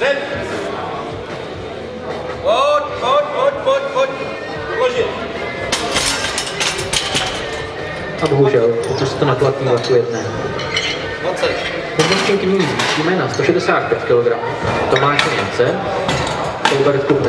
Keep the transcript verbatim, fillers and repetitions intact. Dřep. Pojď, pojď, pojď, pojď, pojď. Odložit. A bohužel, to se to neplatí vlaku jedné. dvacet. Hodnočenky nyní zvýšíme na sto šedesát pět kilogramů. Tomáš Němce, Albert Kupes.